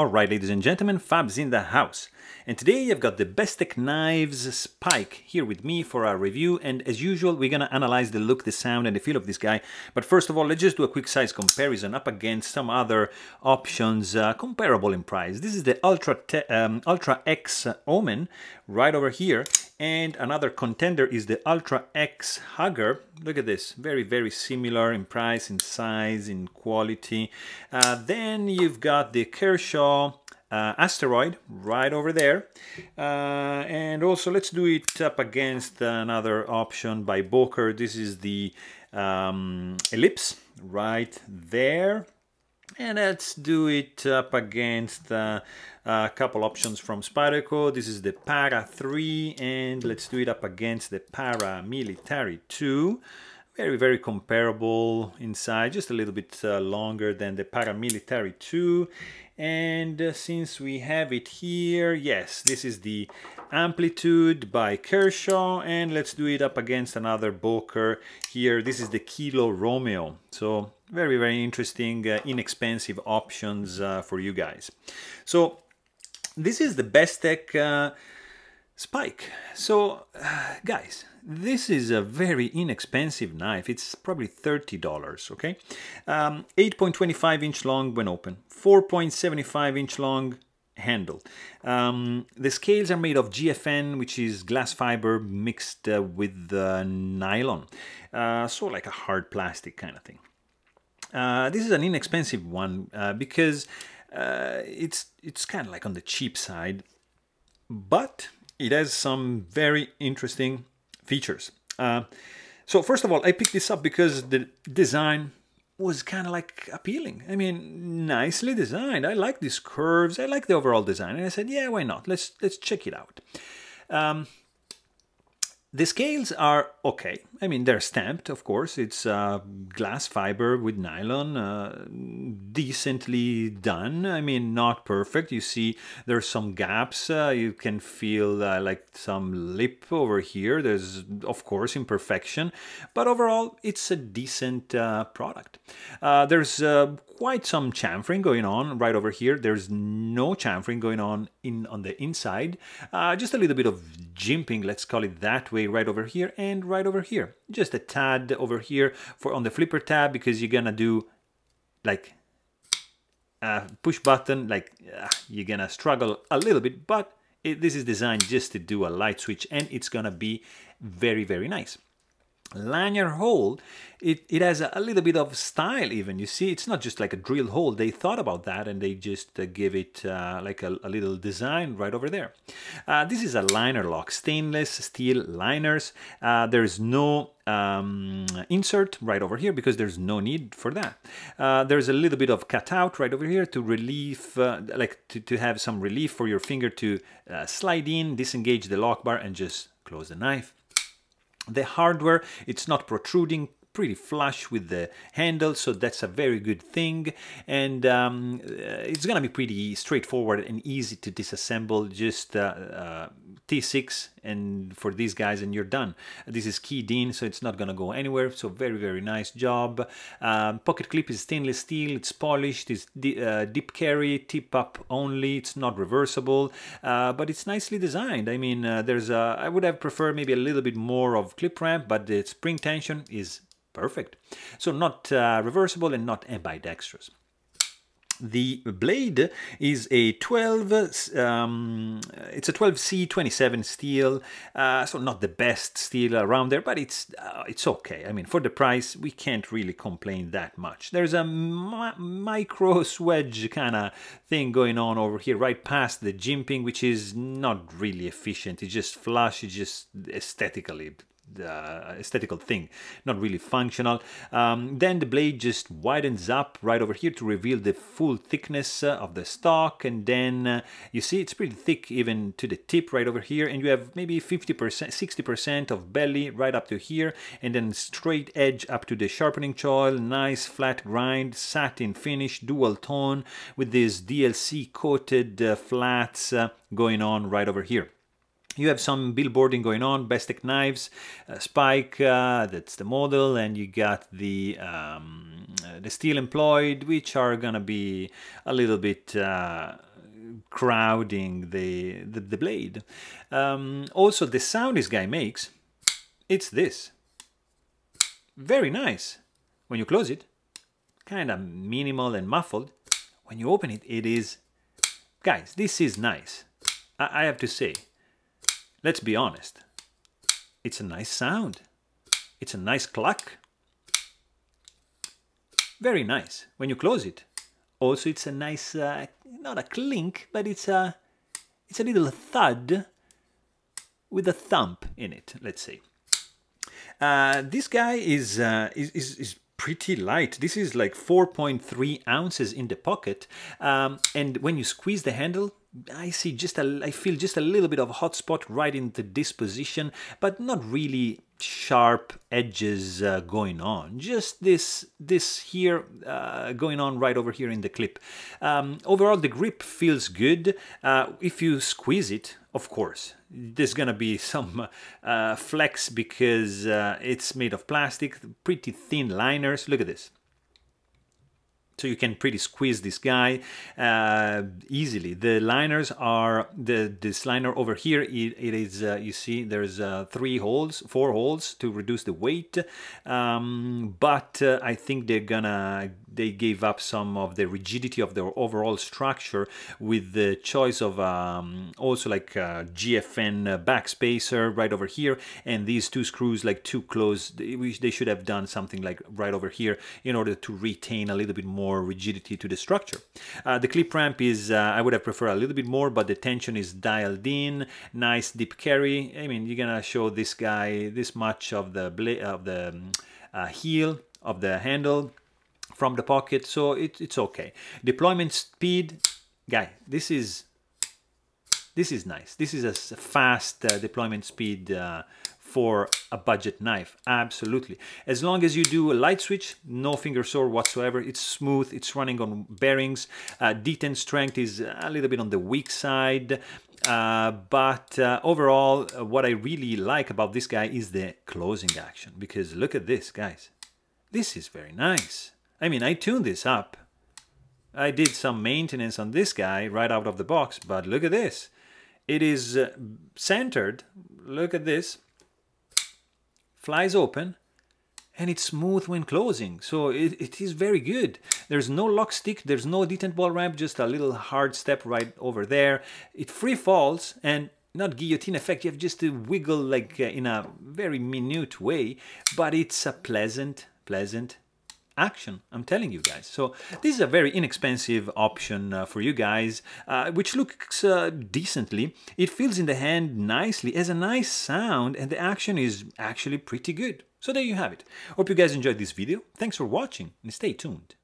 Alright, ladies and gentlemen, Fab's in the house, and today I've got the Bestech Knives Spike here with me for our review, and as usual we're gonna analyze the look, the sound and the feel of this guy. But first of all, let's just do a quick size comparison up against some other options comparable in price. This is the Ultra X Omen right over here, and another contender is the Ultra X Hugger. Look at this, very, very similar in price, in size, in quality. Then you've got the Kershaw Asteroid right over there, and also let's do it up against another option by Boker. This is the Ellipse right there, and let's do it up against a couple options from Spyderco. This is the Para 3, and let's do it up against the Paramilitary 2. Very, very comparable inside, just a little bit longer than the Paramilitary 2. And since we have it here, yes, this is the Amplitude by Kershaw, and let's do it up against another Boker here. This is the Kilo Romeo. So very, very interesting, inexpensive options for you guys. So this is the Bestech Spike. So guys, this is a very inexpensive knife. It's probably $30, okay? 8.25 inch long when open, 4.75 inch long handle. The scales are made of GFN, which is glass fiber mixed with nylon, so like a hard plastic kind of thing. This is an inexpensive one because it's kind of like on the cheap side, but it has some very interesting features. So first of all, I picked this up because the design was kind of like appealing. I mean, nicely designed. I like these curves. I like the overall design. And I said, yeah, why not? Let's check it out. The scales are okay. I mean, they're stamped, of course. It's glass fiber with nylon, decently done. I mean, not perfect. You see there's some gaps. You can feel like some lip over here. There's, of course, imperfection. But overall, it's a decent product. There's quite some chamfering going on right over here. There's no chamfering going on on the inside. Just a little bit of jimping, let's call it that way, right over here and right over here, just a tad over here for on the flipper tab, because you're gonna do like push button, like you're gonna struggle a little bit, but this is designed just to do a light switch, and it's gonna be very, very nice. Lanyard hole, it has a little bit of style even. You see, it's not just like a drill hole. They thought about that and they just give it like a little design right over there. This is a liner lock, stainless steel liners. There's no insert right over here because there's no need for that. There's a little bit of cutout right over here to relieve, to have some relief for your finger to slide in, disengage the lock bar and just close the knife. The hardware, it's not protruding, pretty flush with the handle, so that's a very good thing. And it's gonna be pretty straightforward and easy to disassemble, just T6 and for these guys and you're done. This is keyed in, so it's not gonna go anywhere, so very, very nice job. Pocket clip is stainless steel, it's polished, it's dip carry, tip up only, it's not reversible, but it's nicely designed. I mean, I would have preferred maybe a little bit more of clip ramp, but the spring tension is perfect. So not reversible and not ambidextrous. The blade is a 12C27 steel, so not the best steel around there, but it's okay. I mean, for the price, we can't really complain that much. There's a micro swedge kind of thing going on over here, right past the jimping, which is not really efficient. It's just flush, it's just aesthetically aesthetical thing, not really functional. Then the blade just widens up right over here to reveal the full thickness of the stock, and then you see it's pretty thick even to the tip right over here, and you have maybe 50%, 60% of belly right up to here, and then straight edge up to the sharpening choil. Nice flat grind, satin finish, dual tone with these DLC coated flats going on right over here. You have some billboarding going on, Bestech Knives, Spike, that's the model, and you got the steel employed, which are gonna be a little bit crowding the blade. Also, the sound this guy makes, it's this. Very nice. When you close it, kind of minimal and muffled. When you open it, it is... Guys, this is nice. I have to say, let's be honest. It's a nice sound. It's a nice clack. Very nice. When you close it, also it's a nice, not a clink, but it's a little thud with a thump in it, let's say. This guy is pretty light. This is like 4.3 ounces in the pocket, and when you squeeze the handle, I feel just a little bit of a hot spot right into this position, but not really sharp edges going on. Just this here going on right over here in the clip. Overall, the grip feels good. If you squeeze it, of course, there's gonna be some flex because it's made of plastic, pretty thin liners. Look at this. So you can pretty squeeze this guy easily. The liners are this liner over here. It is you see there's four holes to reduce the weight. But I think they gave up some of the rigidity of their overall structure with the choice of also like GFN backspacer right over here, and these two screws like too close. They should have done something like right over here in order to retain a little bit more rigidity to the structure. The clip ramp is, I would have preferred a little bit more, but the tension is dialed in. Nice deep carry. I mean, you're gonna show this guy this much of the heel of the handle from the pocket, so it's okay. Deployment speed, guy, this is nice. This is a fast deployment speed for a budget knife, absolutely. As long as you do a light switch, no finger sore whatsoever. It's smooth, it's running on bearings. D10 strength is a little bit on the weak side, but overall, what I really like about this guy is the closing action, because look at this, guys. This is very nice. I mean, I tuned this up. I did some maintenance on this guy right out of the box, but look at this. It is centered, look at this. Flies open, and it's smooth when closing, so it is very good. There's no lock stick, there's no detent ball ramp, just a little hard step right over there. It free falls, and not guillotine effect, you have just to wiggle like in a very minute way, but it's a pleasant action, I'm telling you guys. So this is a very inexpensive option for you guys, which looks decently. It feels in the hand nicely, has a nice sound, and the action is actually pretty good. So there you have it. Hope you guys enjoyed this video. Thanks for watching and stay tuned.